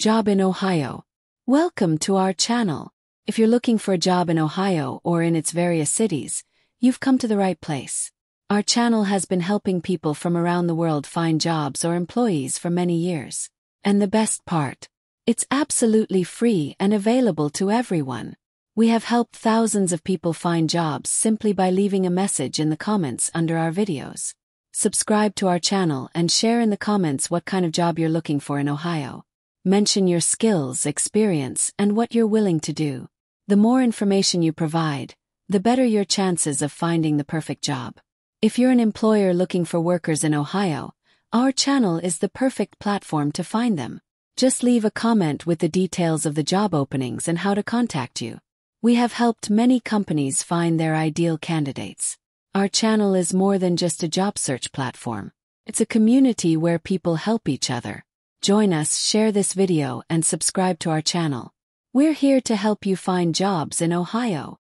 Job in Ohio. Welcome to our channel. If you're looking for a job in Ohio or in its various cities, you've come to the right place. Our channel has been helping people from around the world find jobs or employees for many years. And the best part, it's absolutely free and available to everyone. We have helped thousands of people find jobs simply by leaving a message in the comments under our videos. Subscribe to our channel and share in the comments what kind of job you're looking for in Ohio. Mention your skills, experience, and what you're willing to do. The more information you provide, the better your chances of finding the perfect job. If you're an employer looking for workers in Ohio, our channel is the perfect platform to find them. Just leave a comment with the details of the job openings and how to contact you. We have helped many companies find their ideal candidates. Our channel is more than just a job search platform. It's a community where people help each other. Join us, share this video, and subscribe to our channel. We're here to help you find jobs in Ohio.